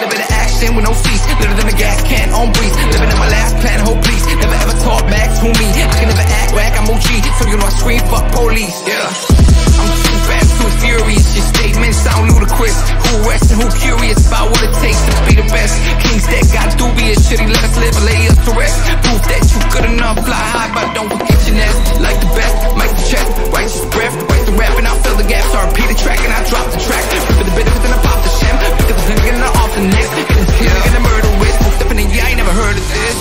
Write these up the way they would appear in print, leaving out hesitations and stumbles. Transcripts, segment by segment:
Get up in the action with no cease. Litter than a gas can on breeze. Living in my last plan, hope please. Never ever talk back to me. I can never act whack, I'm OG. So you know I scream, fuck police, yeah. I'm too fast, too furious. Your statements sound ludicrous. Who resting, who curious about what it takes to be the best? Kings that got dubious. Should he let us live or lay us to rest? Prove that you good enough, fly high, but don't forget your nest. Like the best, mic the chest, righteous breath, write the rap and I fill the gaps. RP the track and I drop the track. Rip the bit of it and I pop the sham. Pick up the nigga and I off the next. Hit the kid and I murder with. Stepping in, yeah, I ain't never heard of this.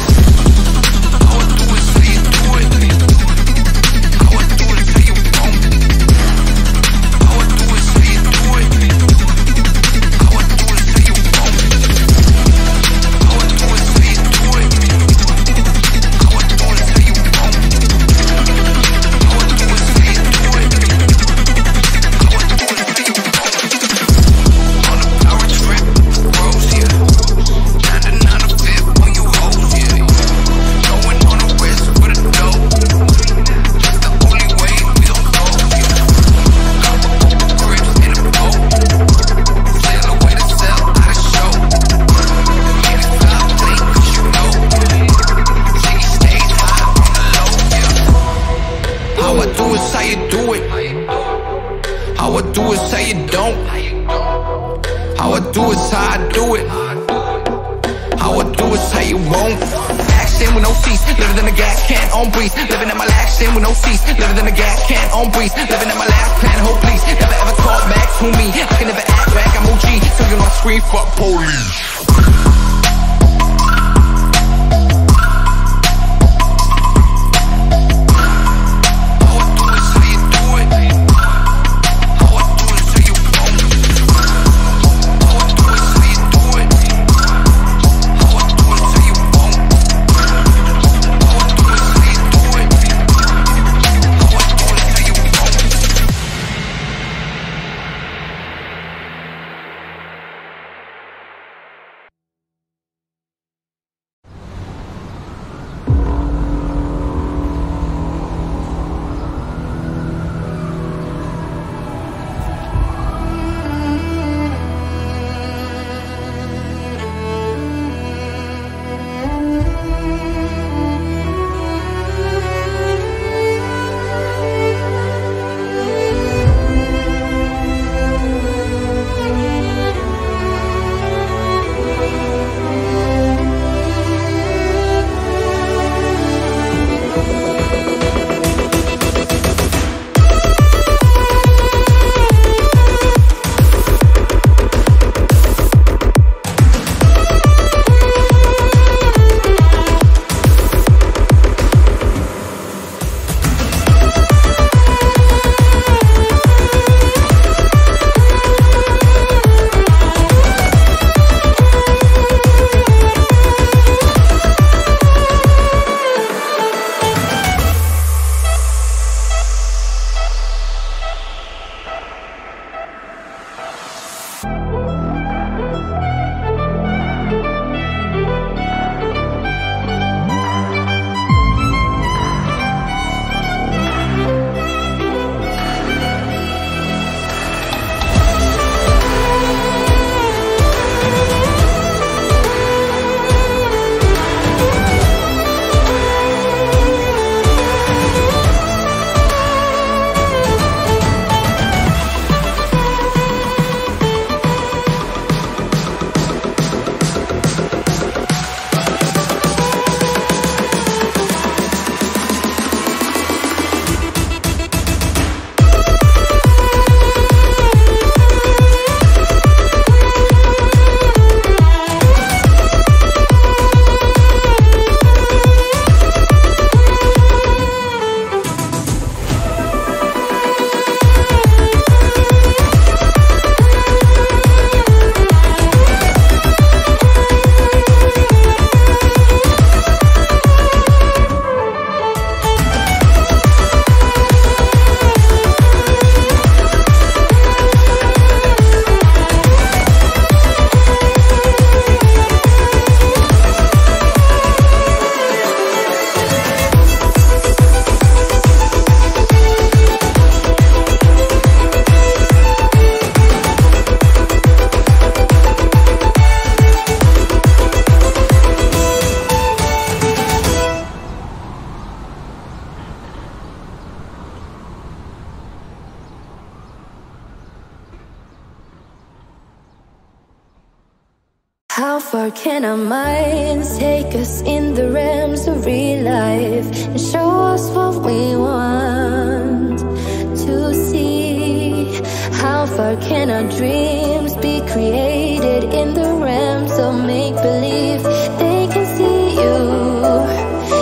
How far can our minds take us in the realms of real life and show us what we want to see? How far can our dreams be created in the realms of make-believe? They can see you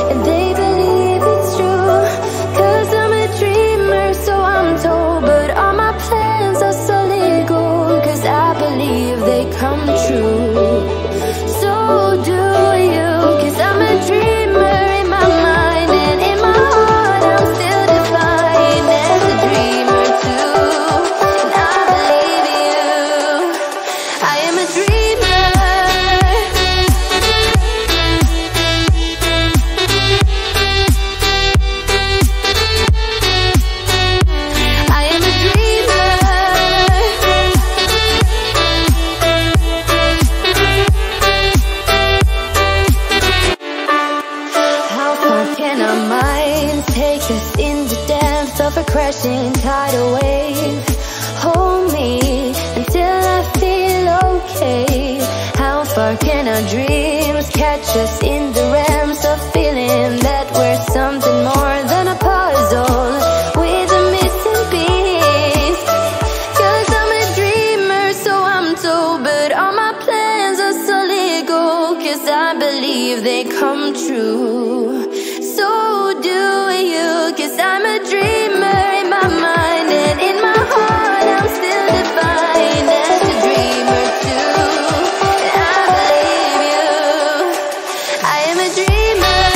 and they believe it's true, 'cause I'm a dreamer, so I'm told. But all my plans are solid gold, 'cause I believe they come true. So do you, 'cause I'm a dreamer in my mind, and in my heart I'm still defined as a dreamer too. And I believe in you, I am a dreamer. I am a dreamer. Can our minds take us in the depths of a crashing tidal wave? Hold me until I feel okay. How far can our dreams catch us in the realms of feeling that we're something more than a puzzle with a missing piece? 'Cause I'm a dreamer, so I'm told, but all my plans are solid gold, 'cause I believe they come true. So do you, 'cause I'm a dreamer in my mind, and in my heart I'm still defined as a dreamer too. And I believe you, I am a dreamer.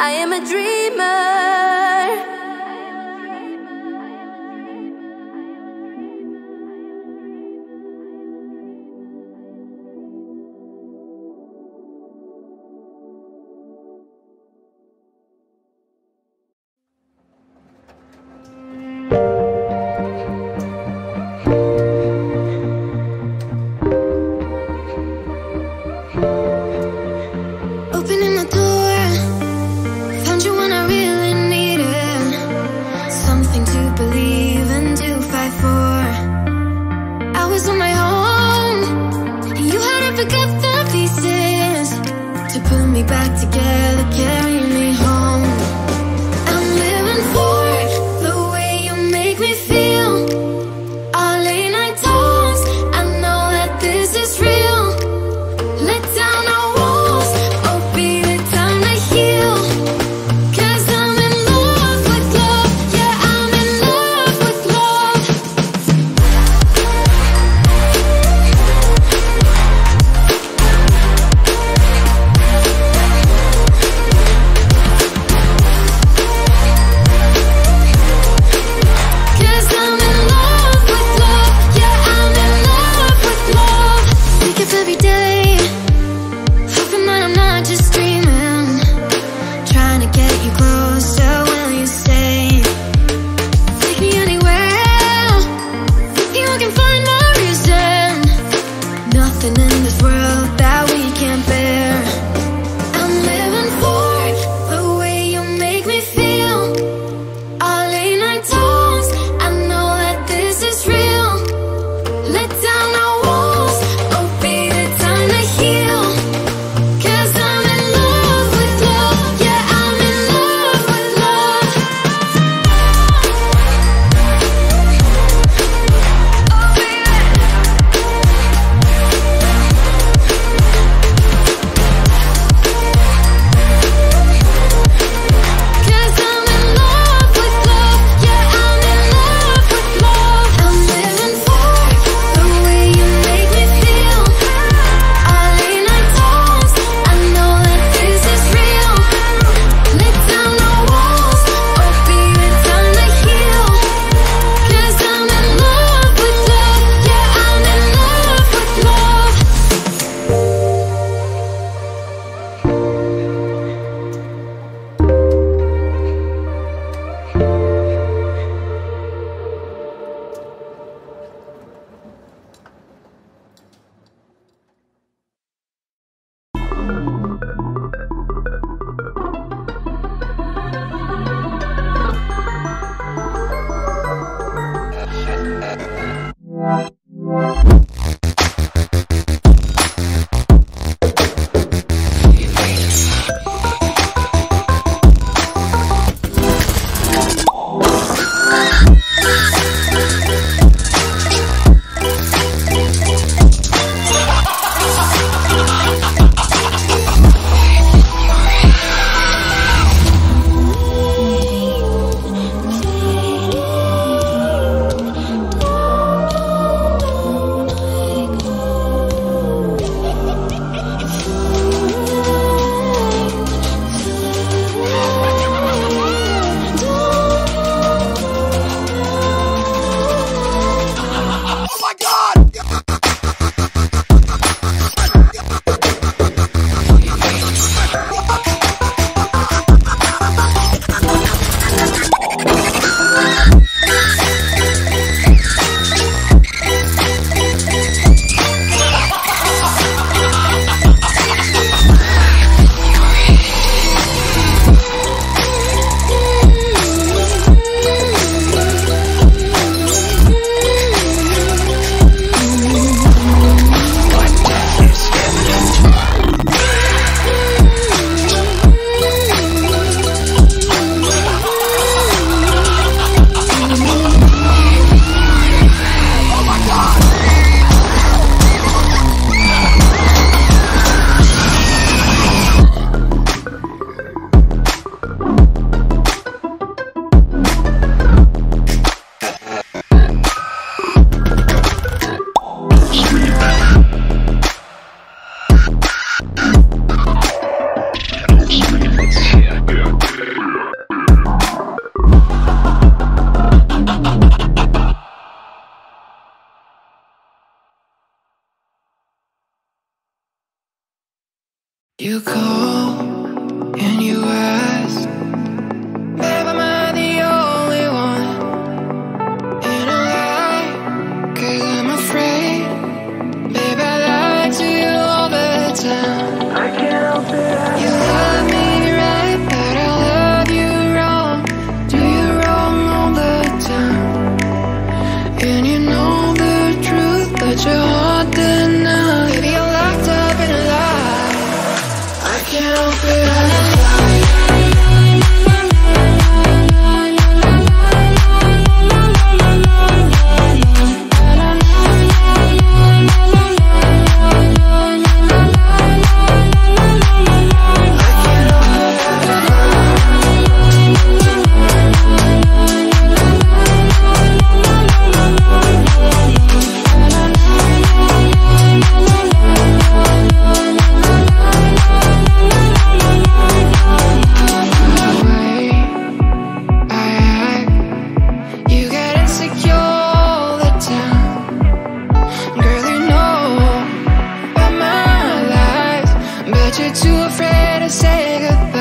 I am a dreamer. I am a dreamer. I am a dreamer. I am a dreamer. I am a dreamer. Opening the door, found you when I really need it. Something to believe and to fight for. I was on my own, and you had to pick up the pieces to put me back together, carry me home. I'm living for the way you make me feel. All late night talks, I know that this is real. Let down our walls, oh baby, time to heal. 'Cause I'm in love with love, yeah, I'm in love with love. Cause I'm You call and you ask, am I the only one in a lie? 'Cause I'm afraid, babe, I lied to you all the time. I can't help it. You love me right, but I love you wrong. Do you wrong all the time? And you know the truth, but your heart denies. Baby, you're locked up in a lie. I can't help it, too afraid to say goodbye. I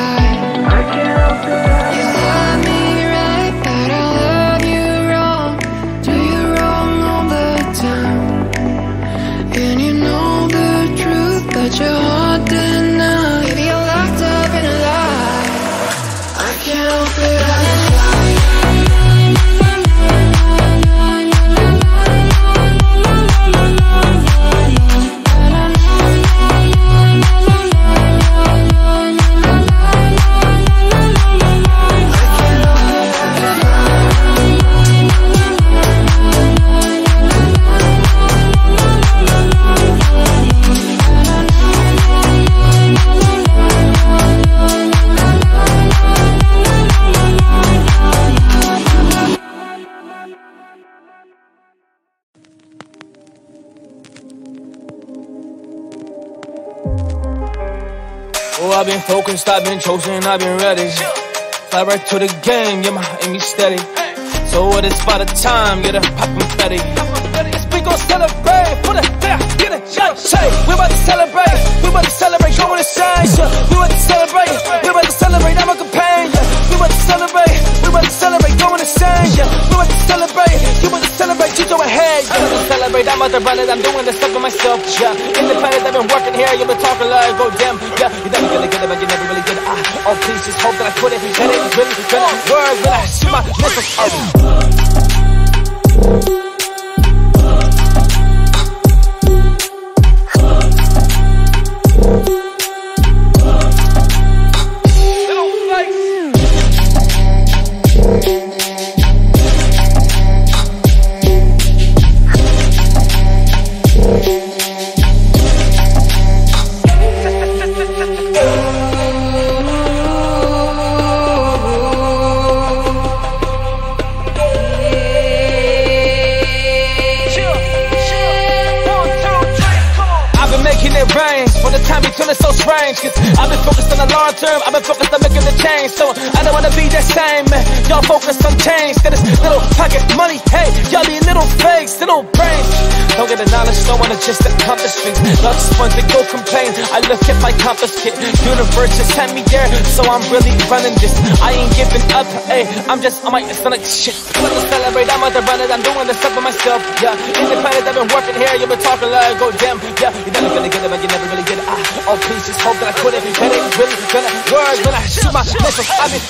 can't help it. You love me right, but I love you wrong. Do you wrong all the time? And you know the truth, but your heart denies. Baby, you're locked up in a lie. I can't help it. Oh, I've been focused, I've been chosen, I've been ready. Fly right to the game, yeah, my aim is steady. So it is by the time, get a poppin' steady. Yes, we gon' celebrate, for the yeah, get it, yeah. Hey, we about to celebrate, going insane. We about to celebrate, I'm a campaign. We about to celebrate, going insane. We about to celebrate, you about to celebrate, you go ahead. I'm out the running, I'm doing this stuff for myself, yeah. Independent, I've been working here, you've been talking like, oh damn, yeah. You never gonna get it, but you never really did it. Oh please, just hope that I quit it, and it really been on words when I shoot my missiles. Oh. I've been focused on the long term, I've been focused on making the change. So I don't wanna be that same, man. Y'all focused on change. Got this little pocket money, hey. Y'all be little fakes, little brains. Don't get the knowledge, don't wanna just accomplish things. Love's fun to go complain. I look at my compass kit. Universe just sent me there, so I'm really running this. I ain't giving up, hey. I'm just on my instant like shit. I'm gonna celebrate, I'm out to run it. I'm doing this stuff for myself, yeah. Independent, I've been working here. You've been talking like, oh damn, yeah. You're never gonna get it, but you never really get it. Oh please, just hope that I quit it, that ain't really gonna work when I shoot my missiles. I've been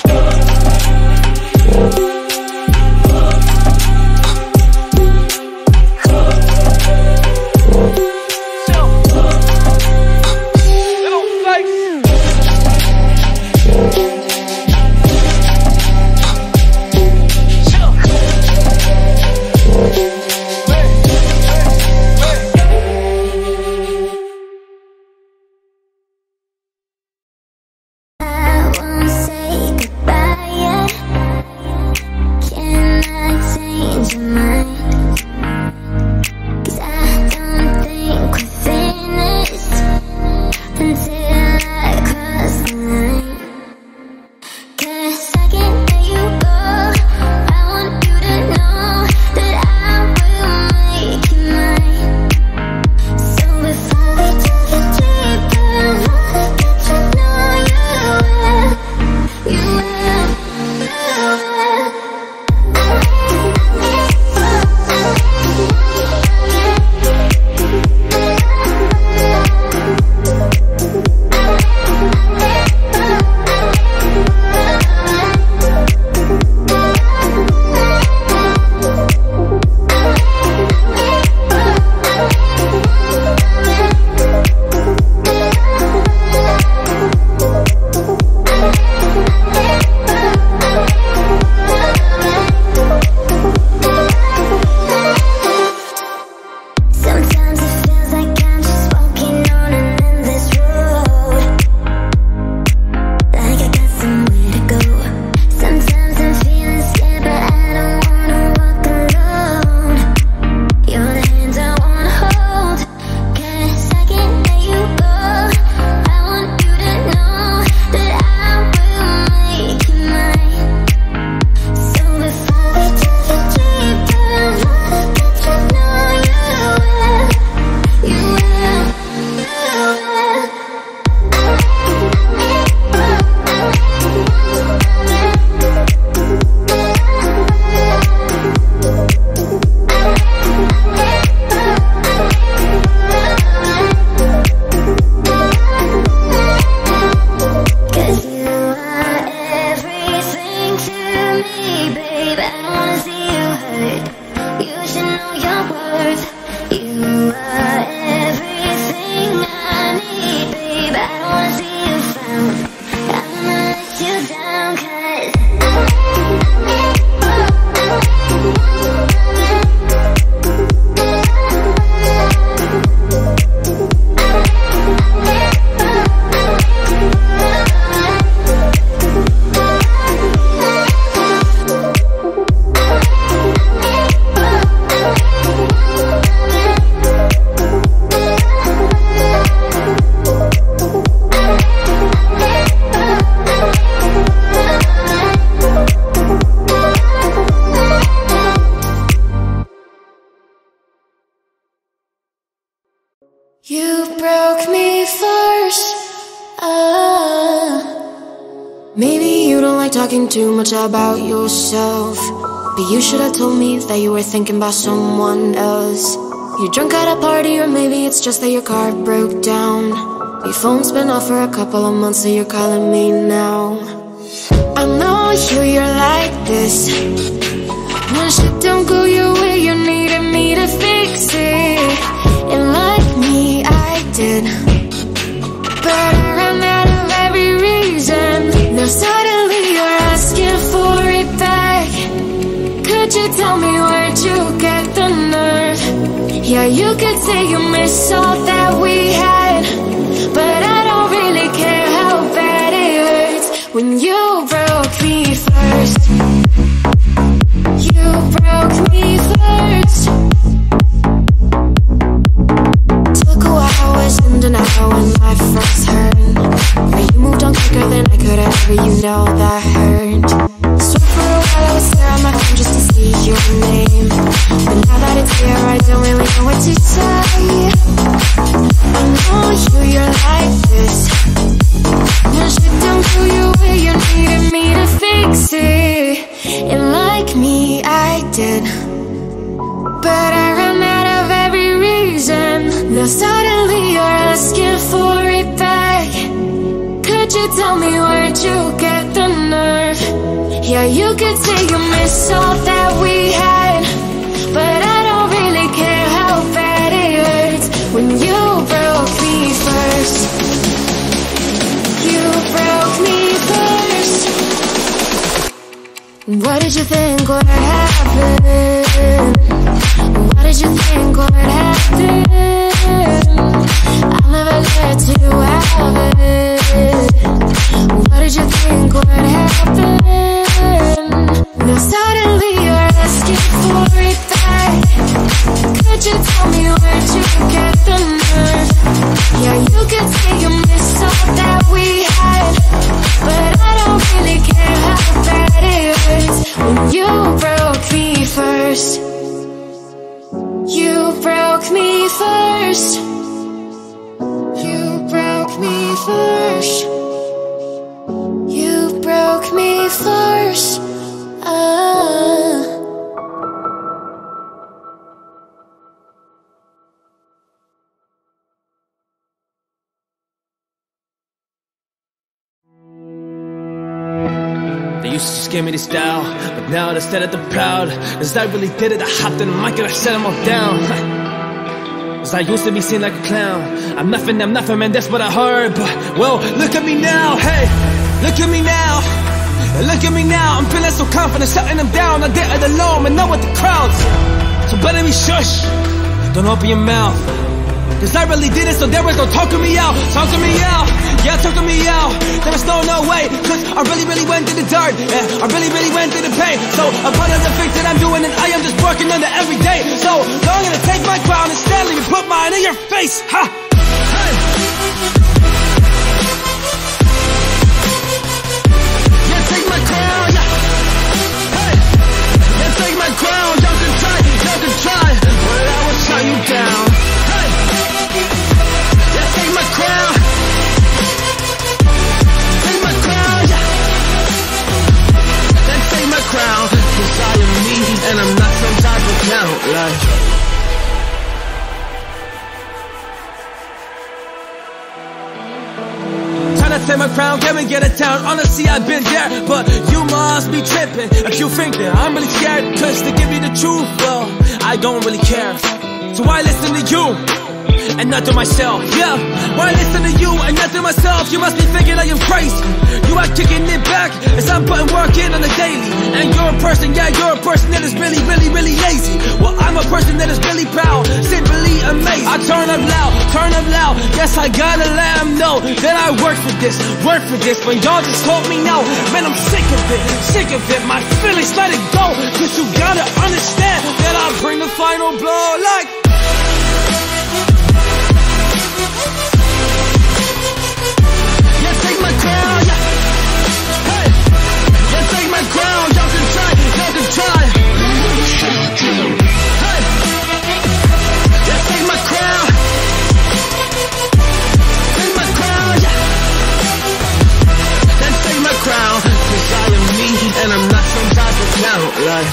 Too much about yourself, but you should have told me that you were thinking about someone else. You're drunk at a party, or maybe it's just that your car broke down. Your phone's been off for a couple of months, so you're calling me now. I know you're like this. When shit don't go your way, you needed me to fix it. And like me, I did, but I ran out of every reason. Now suddenly you're asking for it back. Could you tell me where'd you get the nerve? Yeah, you could say you miss all that we had, but I don't really care how bad it hurts. When you broke me first, you broke me first. Took a while, I was under an hour when I first heard, but you moved on quicker than I could have, but you know that hurt. What did you think would happen? What did you think would happen? I never let you have it. What did you think would happen? Now suddenly you're asking for it back. Could you tell me where'd you get the nerve? Yeah, you could say you missed all that we had, but I don't really care how bad it is. When you broke me first, you broke me first, you broke me first, you broke me first. Gave me this style, but now they said it the proud. As I really did it, I hopped in the mic and I shut them all down. As I used to be seen like a clown. I'm nothing, man, that's what I heard. But, well, look at me now, hey, look at me now. Look at me now, I'm feeling so confident, shutting them down. I did it alone, and not with the crowds. So better be shush, don't open your mouth. Cause I really did it, so there was no talking me out. Talking me out, yeah, talking me out. There was no way, cause I really went through the dirt. Yeah, I really went through the pain. So a part of the things that I'm doing, and I am just working on it every day. So I'm gonna take my crown and sadly put mine in your face, ha! Hey. Yeah, take my crown, yeah. Hey. Yeah, take my crown, y'all can try, but I will shut you down. Take my crown, yeah. Then take my crown, cause I am me, and I'm not some type of count, like. Tryna take my crown, can we get it down? Honestly, I've been there, but you must be tripping if you think that I'm really scared. Cause to give you the truth, well, I I don't really care. So why listen to you and not to myself? Yeah, why listen to you and not to myself? You must be thinking I am crazy. You are kicking it back as I'm putting work in on the daily. And you're a person, yeah, you're a person that is really, really, really lazy. Well, I'm a person that is really proud, simply amazing. I turn up loud, turn up loud. Yes, I gotta let them know that I work for this, but y'all just hold me now. Man, I'm sick of it, sick of it. My feelings, let it go, cause you gotta understand that I bring the final blow like. Right.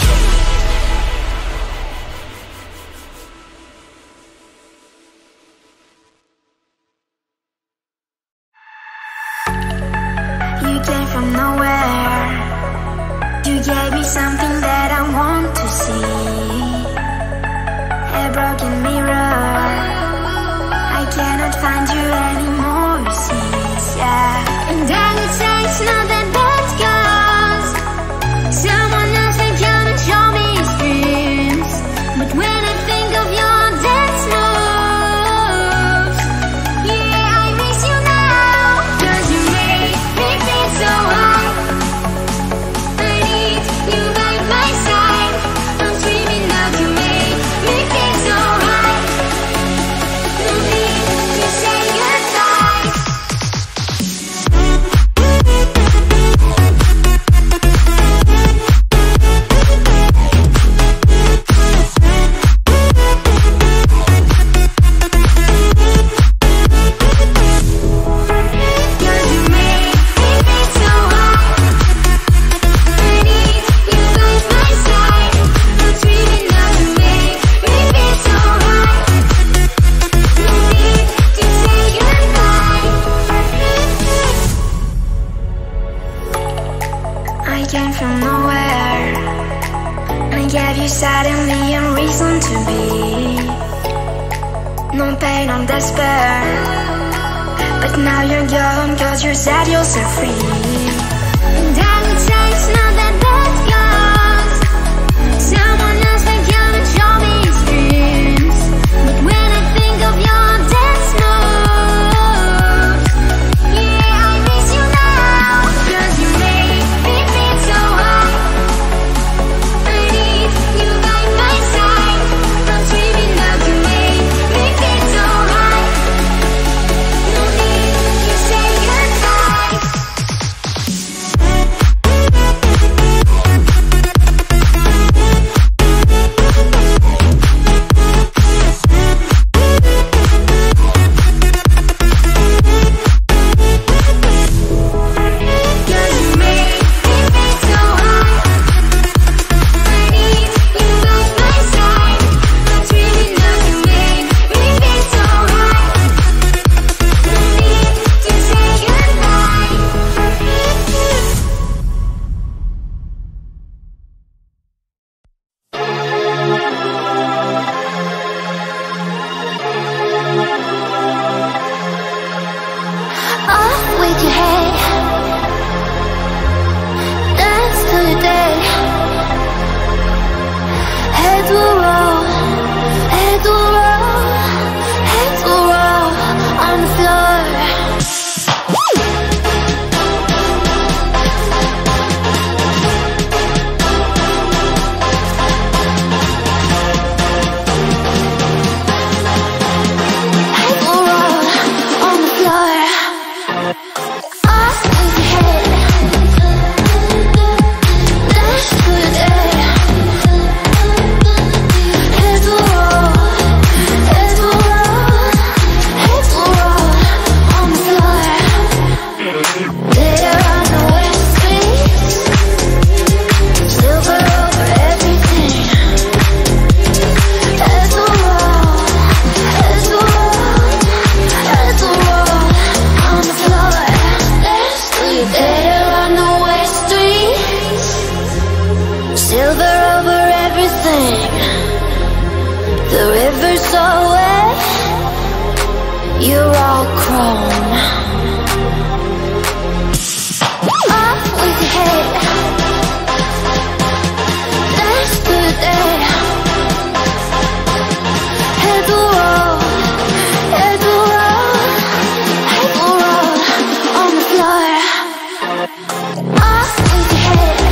so if you're all grown up with your head, that's the day. Head will roll, head will roll, head will roll on the floor. Up with your head, that's the day.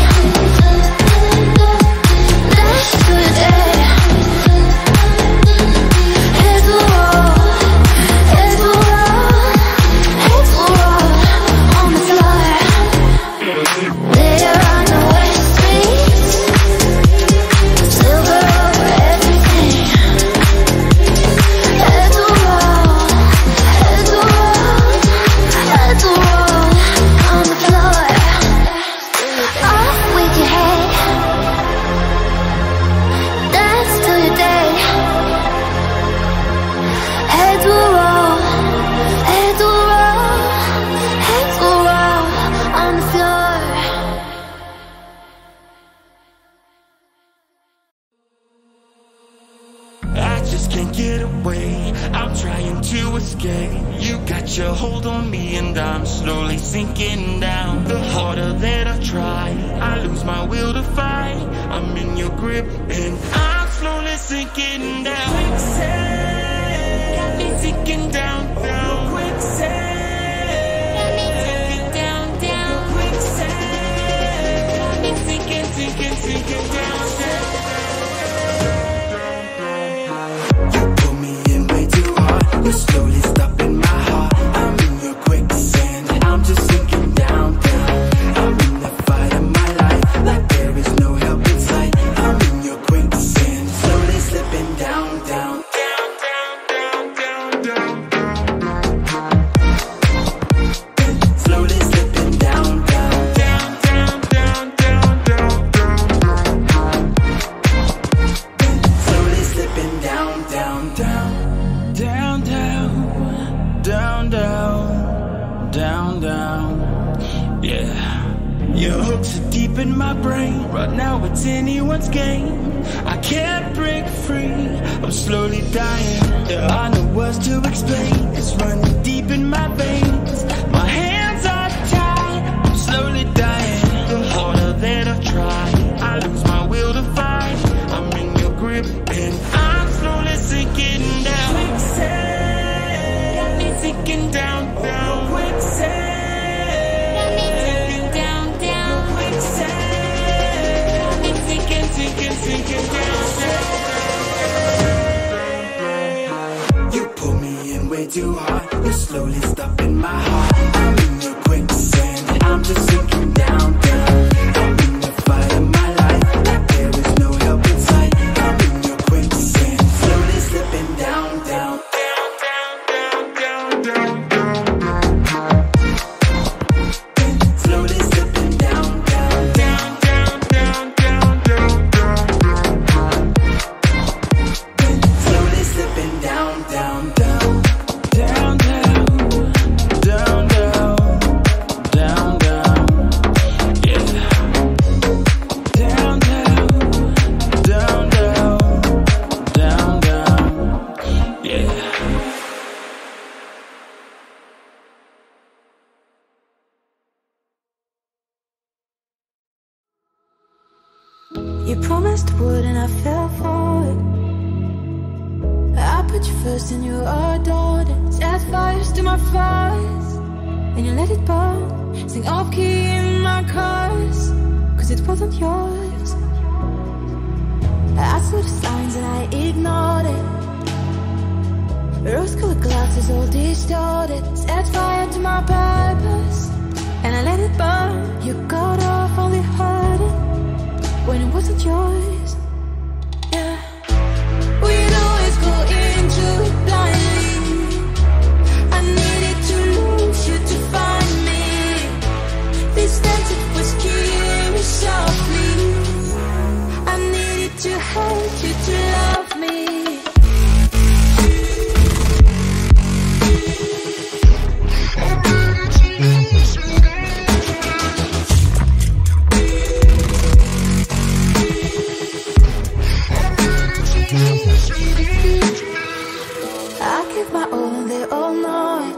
give my all and they all know it.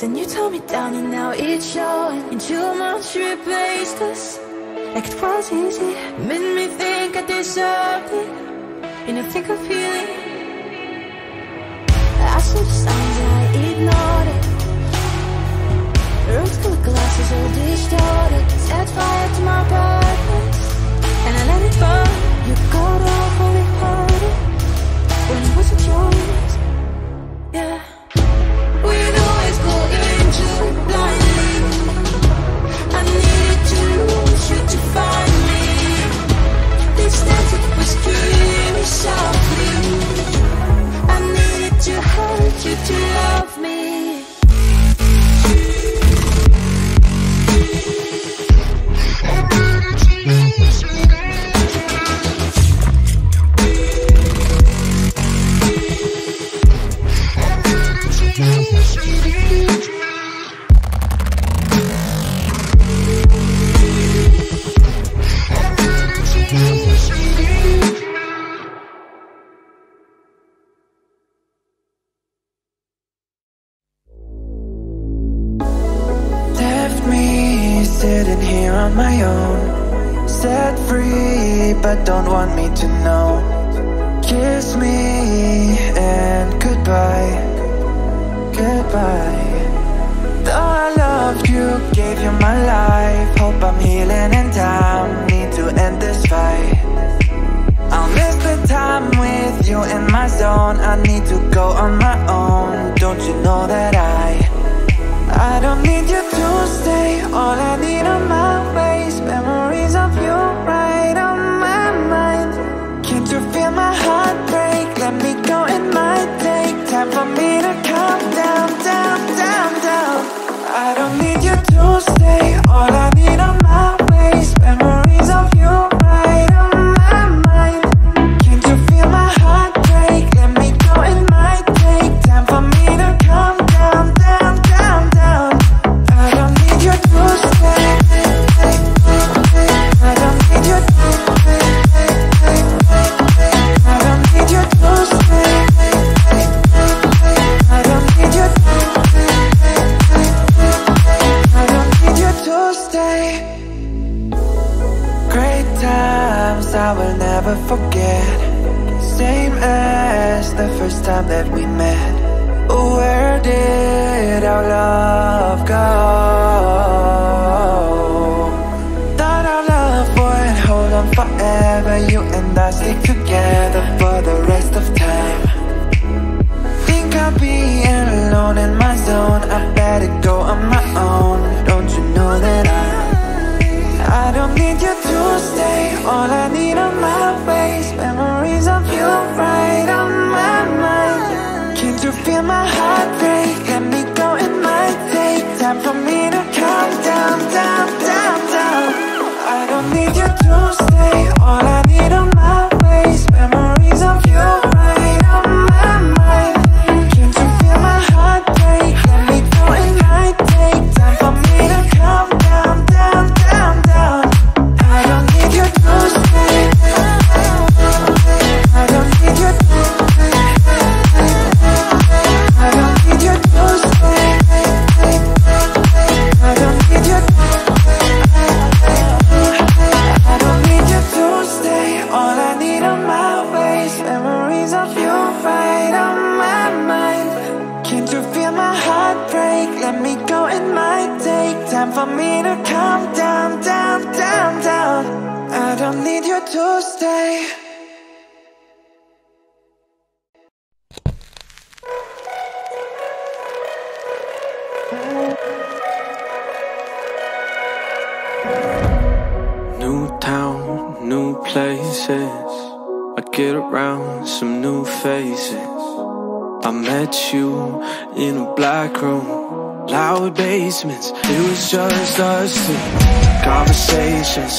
Then you tore me down and now it's showing. And you must replace this like it was easy. Made me think I deserved it. And I think I feel it. I saw the signs and I ignored it. Rose colored glasses all distorted. Set fire to my purpose and I let it burn. You got off when it hurted, when it wasn't yours. Yeah, we'd always go into blindly. I needed to lose you to find me. This static was killing me softly. I needed to hurt you to love me.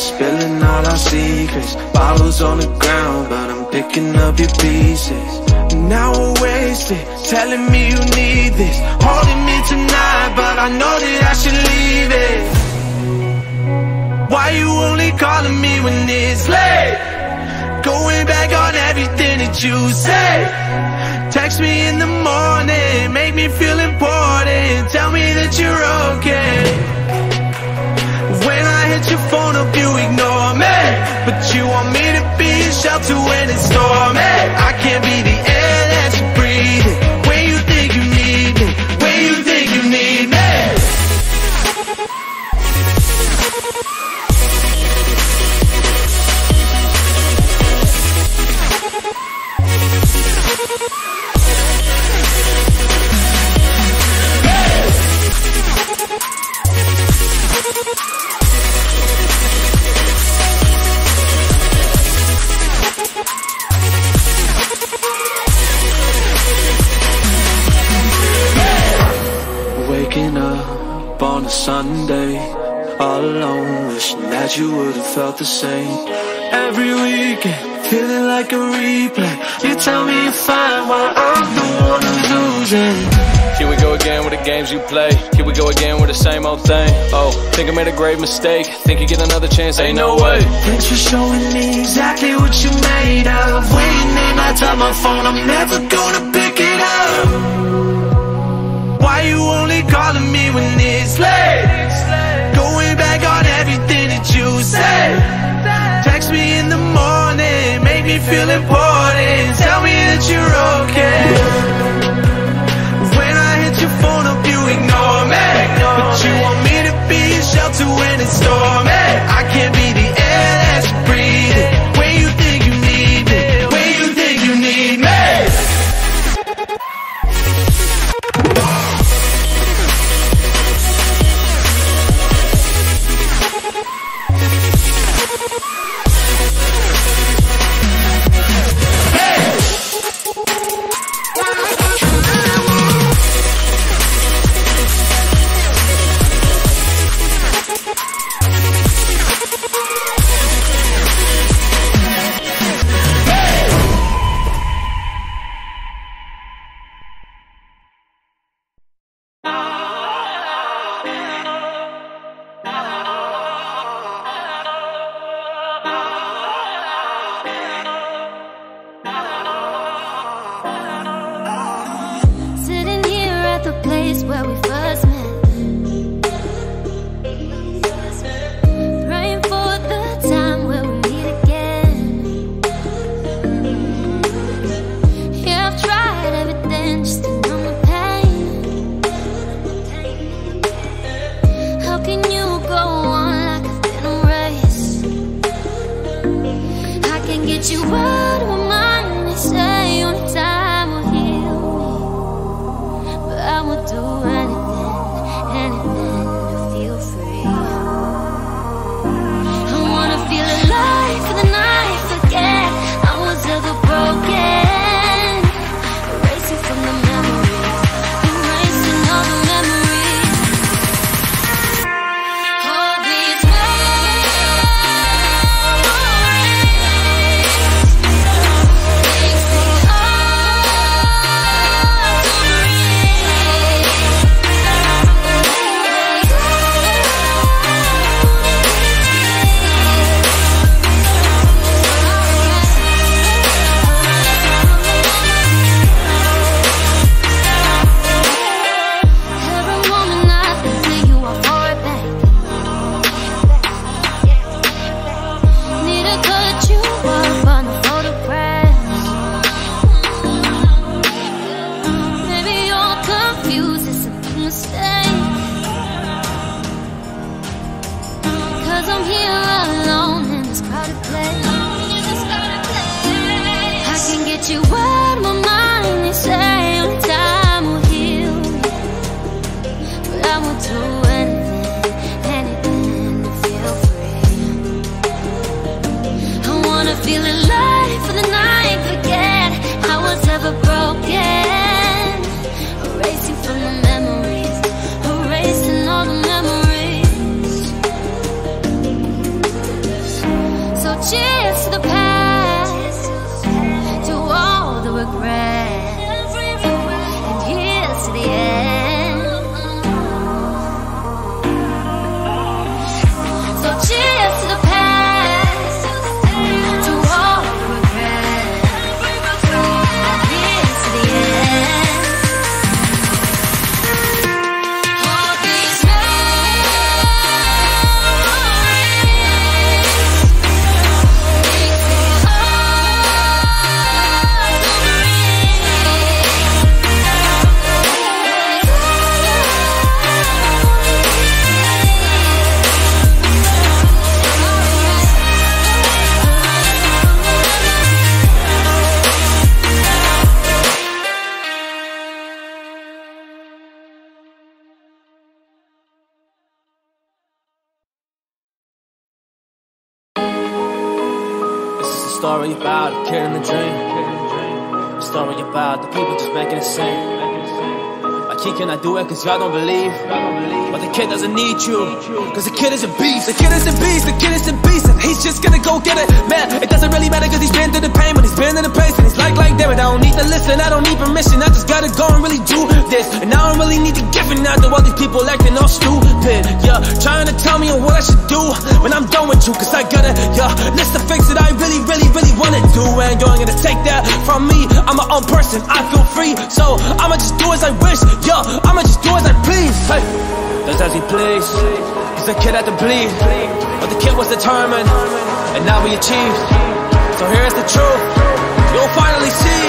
Spilling all our secrets, bottles on the ground, but I'm picking up your pieces. Now we're wasted, telling me you need this, holding me tonight, but I know that I should leave it. Why you only calling me when it's late? Going back on everything that you say. text me in the morning, make me feel important, tell me that you're okay. When I hit your phone up, you ignore me, but you want me to be a shelter when it's stormy. I can't be the air that you breathe, when you think you need me, when you think you need me. Waking up on a Sunday, all alone, wishing that you would've felt the same. Every weekend, feeling like a replay. You tell me you're fine while I'm the one who's losing. Here we go again with the games you play. Here we go again with the same old thing. Oh, think I made a grave mistake. Think you get another chance, ain't no way. Thanks for showing me exactly what you made of. Waiting in my time on phone, I'm never gonna pick it up. Why you only calling me when it's late? Going back on everything that you said. Text me in the morning, make me feel important, tell me that you're okay. Phone up, you ignore me, but you want me to be a shelter when it's stormy. I can't be the air that you breathe, when you think you need me, when you think you need me. Cheers to the past, to all Story about a kid in the dream. A story about the people just making it sing. I keep cannot do it cause y'all don't believe. But the kid doesn't need you, cause the kid is a beast. The kid is a beast, the kid is a beast, and he's just gonna go get it. Man, it doesn't really matter cause he's been through the pain, but he's been in the place. And he's like damn it, I don't need to listen, I don't need permission. I just gotta go and really do this. And I don't really need to give it now to all these people acting all stupid. Yeah, trying to tell me what I should do when I'm done with you. Cause I gotta, yeah, list of things that I really wanna do, and you ain't gonna take that from me. I'm my own person, I feel free, so I'ma just do as I wish. Yeah, I'ma just do as I please. Hey, does as he please. Cause the kid had to bleed, but the kid was determined, and now we achieved. So here's the truth, you'll finally see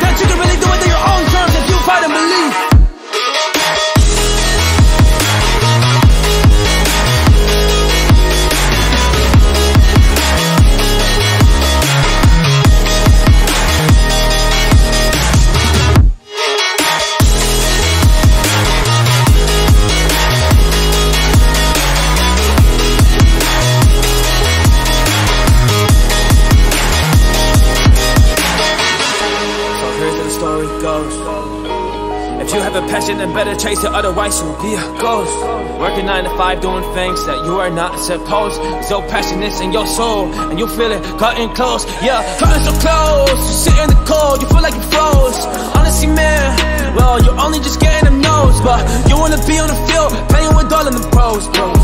that you can really do it in your own terms if you fight and believe. If you have a passion, then better chase it, otherwise you'll be a ghost. Working 9 to 5, doing things that you are not supposed. So passionate in your soul, and you feel it cutting close. Yeah, cutting so close. You sit in the cold, you feel like you froze. Honestly, man, well, you're only just getting them no's, but you wanna be on the field playing with all of them pros, bros.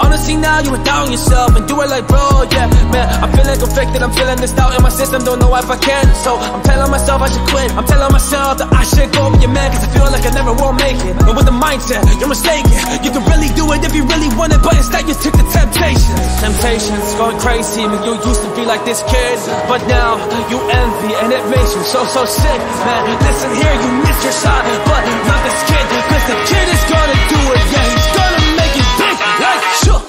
Honestly, now you were down yourself and do it like bro. Yeah, man, I'm feeling conflicted, I'm feeling this doubt in my system, don't know if I can. So I'm telling myself I should quit, I'm telling myself that I should go with your man, cause I feel like I never will make it. But with the mindset, you're mistaken, you can really do it if you really want it, but instead you took the temptations. Temptations going crazy, man, you used to be like this kid, but now you envy and it makes you so sick. Man, listen here, you missed your shot, but not this kid, cause the kid is gonna do it. Yeah, he's gonna make it big like sure.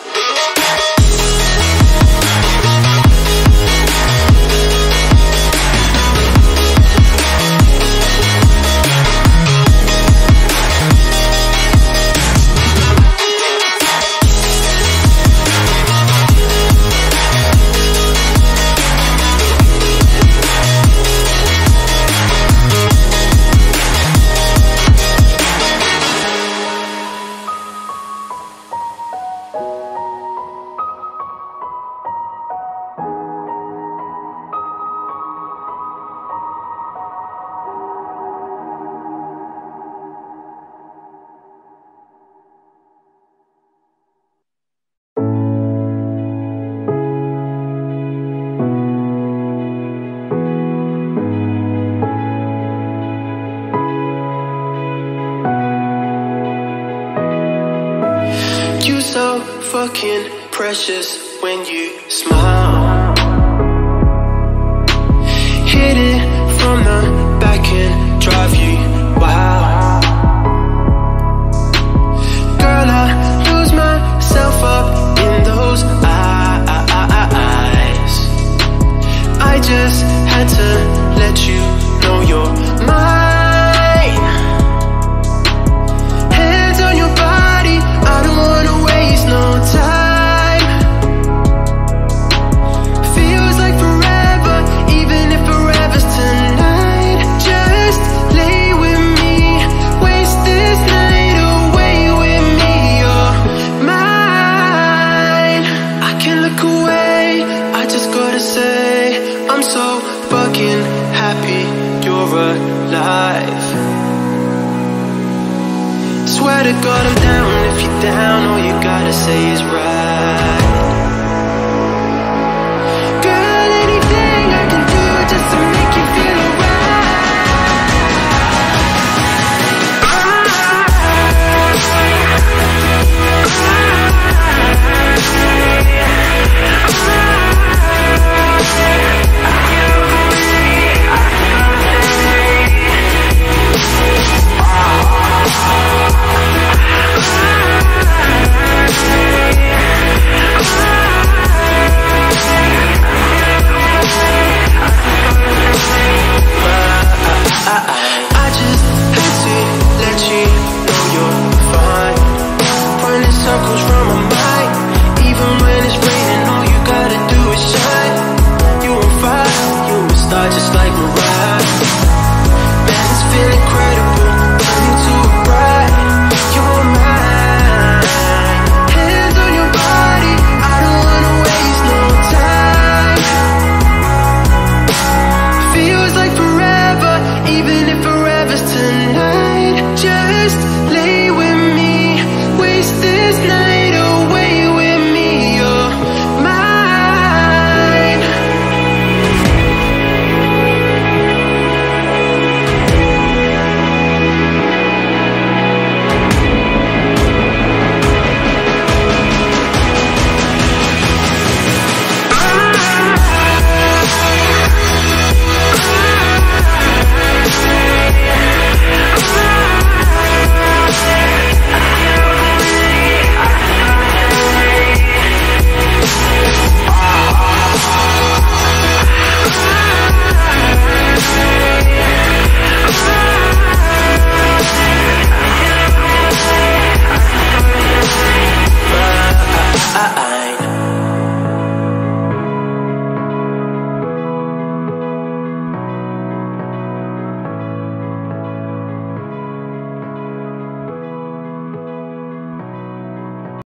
Fucking precious when you smile. Hit it from the back and drive you wild. Girl, I lose myself up in those eyes. I just had to let you know you're mine. Hands on your body, I don't wanna no time. Feels like forever, even if forever's tonight. Just lay with me, waste this night away with me. You're mine. I can't look away, I just gotta say I'm so fucking happy you're alive. Swear to God I'm down, if you're down all you gotta say is right. Girl, anything I can do just to make you feel I like a rock.